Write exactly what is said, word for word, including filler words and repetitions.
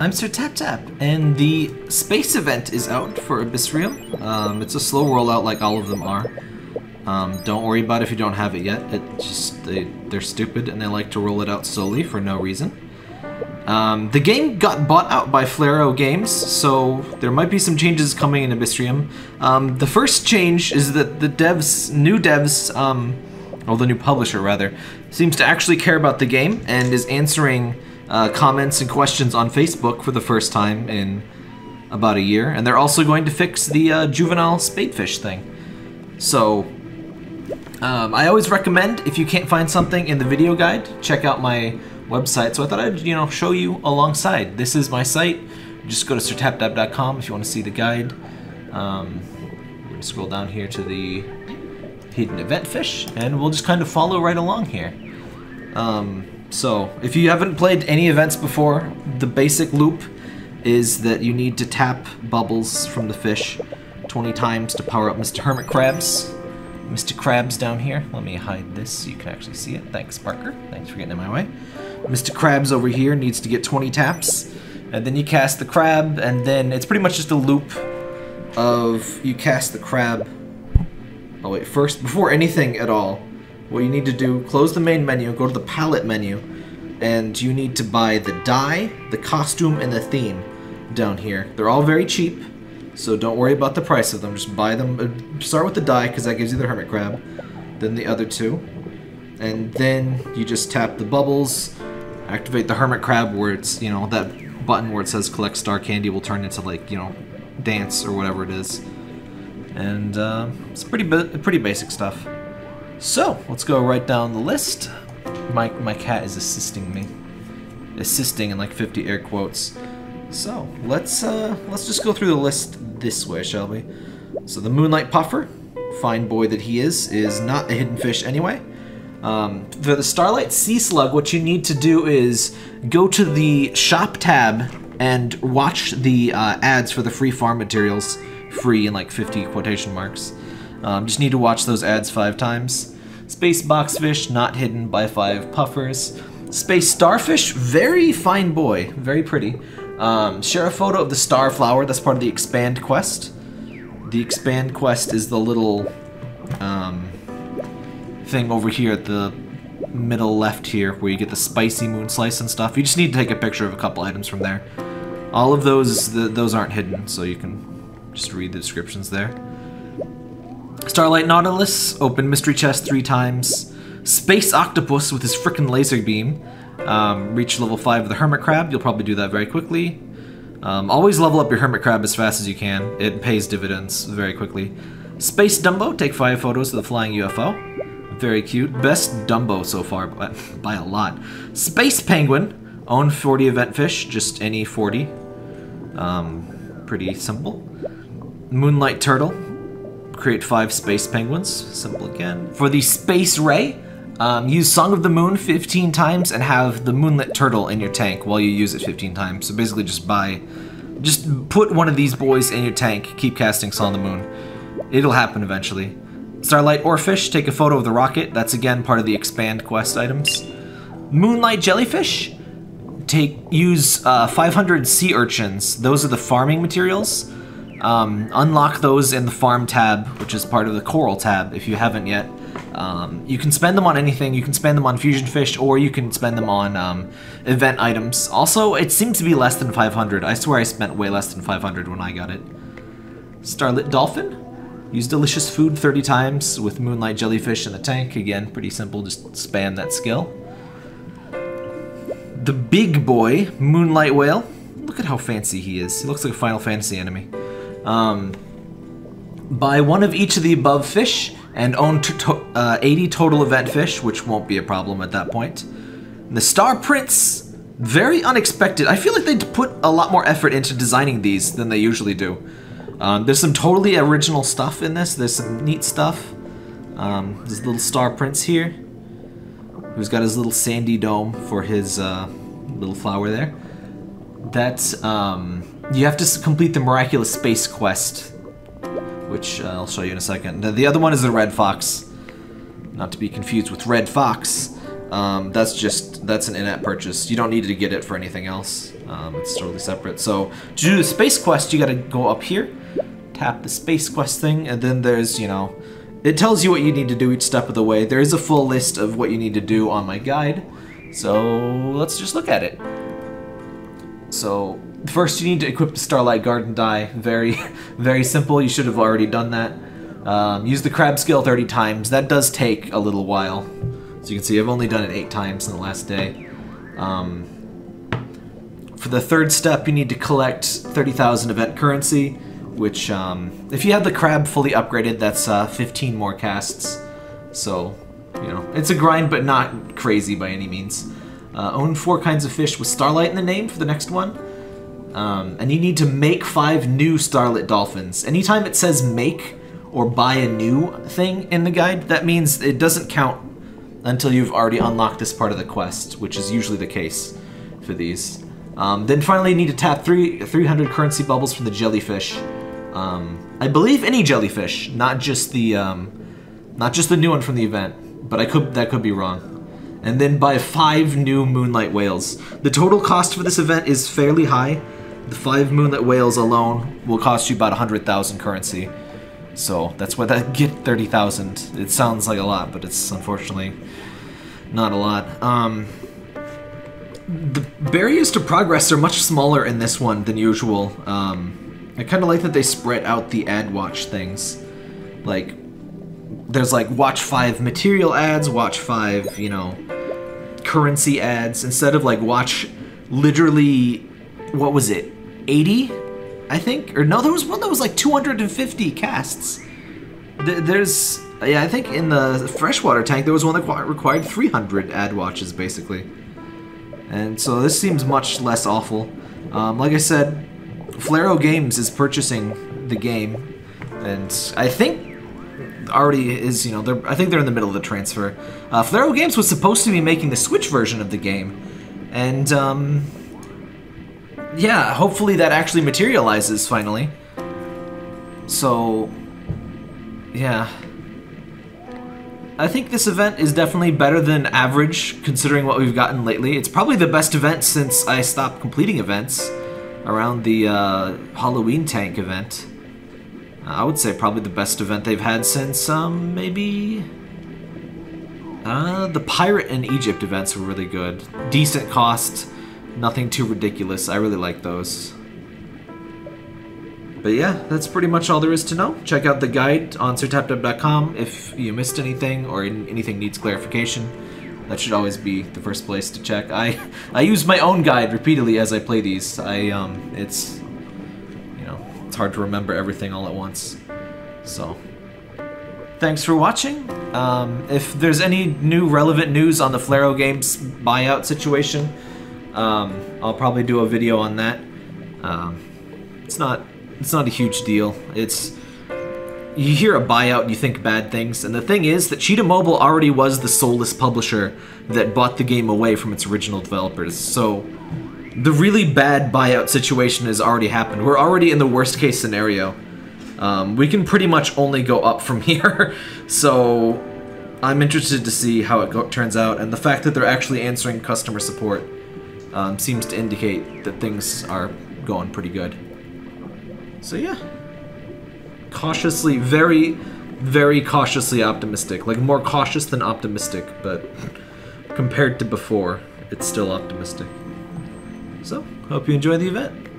I'm SirTapTap, and the space event is out for Abyssrium. Um, it's a slow rollout like all of them are. Um, don't worry about it if you don't have it yet. It just they, they're stupid and they like to roll it out slowly for no reason. Um, the game got bought out by Flaro Games, so there might be some changes coming in Abyssrium. Um, the first change is that the devs, new devs, um, or the new publisher rather, seems to actually care about the game and is answering Uh, comments and questions on Facebook for the first time in about a year, and they're also going to fix the uh, juvenile spadefish thing. So, um, I always recommend, if you can't find something in the video guide, check out my website. So I thought I'd, you know, show you alongside. This is my site. Just go to sir tap tap dot com if you want to see the guide. Um, we're going to scroll down here to the hidden event fish, and we'll just kind of follow right along here. Um... So, if you haven't played any events before, the basic loop is that you need to tap bubbles from the fish twenty times to power up Mister Hermit Crabs. Mister Krabs down here. Let me hide this so you can actually see it. Thanks, Parker. Thanks for getting in my way. Mister Krabs over here needs to get twenty taps, and then you cast the crab, and then it's pretty much just a loop of you cast the crab. Oh wait, first, before anything at all, what you need to do, close the main menu, go to the palette menu, and you need to buy the dye, the costume, and the theme down here. They're all very cheap, so don't worry about the price of them. Just buy them. Start with the dye, because that gives you the hermit crab, then the other two. And then you just tap the bubbles, activate the hermit crab where it's, you know, that button where it says collect star candy will turn into, like, you know, dance or whatever it is. And uh, it's pretty, pretty basic stuff. So, let's go right down the list. My, my cat is assisting me. Assisting in like fifty air quotes. So, let's uh, let's just go through the list this way, shall we? So the Moonlight Puffer, fine boy that he is, is not a hidden fish anyway. Um, for the Starlight Sea Slug, what you need to do is go to the shop tab and watch the uh, ads for the free farm materials. Free in like fifty quotation marks. Um, just need to watch those ads five times. Space boxfish, not hidden by five puffers. Space starfish, very fine boy, very pretty. Um, share a photo of the star flower, that's part of the expand quest. The expand quest is the little um, thing over here at the middle left here where you get the spicy moon slice and stuff. You just need to take a picture of a couple items from there. All of those, the, those aren't hidden, so you can just read the descriptions there. Starlight Nautilus, open mystery chest three times. Space Octopus with his frickin' laser beam. Um, reach level five of the Hermit Crab, you'll probably do that very quickly. Um, always level up your Hermit Crab as fast as you can, it pays dividends very quickly. Space Dumbo, take five photos of the flying U F O. Very cute, best Dumbo so far, but by a lot. Space Penguin, own forty event fish, just any forty. Um, pretty simple. Moonlight Turtle. Create five space penguins. Simple again. For the space ray, um, use Song of the Moon fifteen times and have the moonlit turtle in your tank while you use it fifteen times. So basically just buy, just put one of these boys in your tank, keep casting Song of the Moon. It'll happen eventually. Starlight Oarfish, take a photo of the rocket. That's again part of the expand quest items. Moonlight Jellyfish, take use uh, five hundred sea urchins. Those are the farming materials. Um, unlock those in the farm tab, which is part of the coral tab if you haven't yet. Um, you can spend them on anything. You can spend them on fusion fish, or you can spend them on um, event items. Also, it seems to be less than five hundred. I swear I spent way less than five hundred when I got it. Starlit Dolphin. Use delicious food thirty times with Moonlight Jellyfish in the tank. Again, pretty simple, just spam that skill. The big boy, Moonlight Whale. Look at how fancy he is. He looks like a Final Fantasy enemy. Um, buy one of each of the above fish and own to uh, eighty total event fish, which won't be a problem at that point. And the Star Prince, very unexpected. I feel like they put a lot more effort into designing these than they usually do. Um, there's some totally original stuff in this. There's some neat stuff. Um, there's a little Star Prince here, who's got his little sandy dome for his uh, little flower there. That's, um... you have to complete the Miraculous Space Quest, which uh, I'll show you in a second. The other one is the Red Fox, not to be confused with Red Fox. Um, that's just, that's an in-app purchase. You don't need to get it for anything else. Um, it's totally separate. So to do the space quest, you gotta go up here, tap the space quest thing, and then there's, you know, it tells you what you need to do each step of the way. There is a full list of what you need to do on my guide, so let's just look at it. So first you need to equip the Starlight Garden die. Very, very simple. You should have already done that. Um, use the crab skill thirty times. That does take a little while. So you can see I've only done it eight times in the last day. Um, for the third step, you need to collect thirty thousand event currency, which, um, if you have the crab fully upgraded, that's uh, fifteen more casts. So, you know, it's a grind, but not crazy by any means. Uh, own four kinds of fish with Starlight in the name for the next one. Um, and you need to make five new starlit dolphins. Anytime it says make or buy a new thing in the guide, that means it doesn't count until you've already unlocked this part of the quest, which is usually the case for these. Um, then finally you need to tap three, three hundred currency bubbles from the jellyfish. Um, I believe any jellyfish, not just the um, not just the new one from the event, but I could that could be wrong. And then buy five new Moonlight Whales. The total cost for this event is fairly high. The five Moonlight Whales alone will cost you about one hundred thousand currency. So that's why that get thirty thousand. It sounds like a lot, but it's unfortunately not a lot. Um, the barriers to progress are much smaller in this one than usual. Um, I kind of like that they spread out the ad watch things. Like, there's like watch five material ads, watch five, you know, currency ads, instead of like watch literally, what was it, eighty? I think, or no, there was one that was like two hundred fifty casts. There's, yeah, I think in the freshwater tank, there was one that required three hundred ad watches, basically. And so this seems much less awful. Um, like I said, Flaro Games is purchasing the game, and I think already is, you know, they're, I think they're in the middle of the transfer. Uh, Flaro Games was supposed to be making the Switch version of the game, and, um... yeah, hopefully that actually materializes finally. So, yeah. I think this event is definitely better than average, considering what we've gotten lately. It's probably the best event since I stopped completing events around the uh, Halloween tank event. I would say probably the best event they've had since, um, maybe... Uh, the Pirate in Egypt events were really good. Decent cost. Nothing too ridiculous. I really like those. But yeah, that's pretty much all there is to know. Check out the guide on Sir Tap Tap dot com if you missed anything or anything needs clarification. That should always be the first place to check. I I use my own guide repeatedly as I play these. I um it's you know, it's hard to remember everything all at once. So thanks for watching. Um, if there's any new relevant news on the Flaro Games buyout situation, Um, I'll probably do a video on that. Um, it's not it's not a huge deal. It's, you hear a buyout, you think bad things, and the thing is that Cheetah Mobile already was the soulless publisher that bought the game away from its original developers, so the really bad buyout situation has already happened. We're already in the worst case scenario. Um, we can pretty much only go up from here, so I'm interested to see how it go turns out, and the fact that they're actually answering customer support Um, seems to indicate that things are going pretty good. So yeah. Cautiously, very, very cautiously optimistic. Like, more cautious than optimistic, but compared to before, it's still optimistic. So, hope you enjoy the event.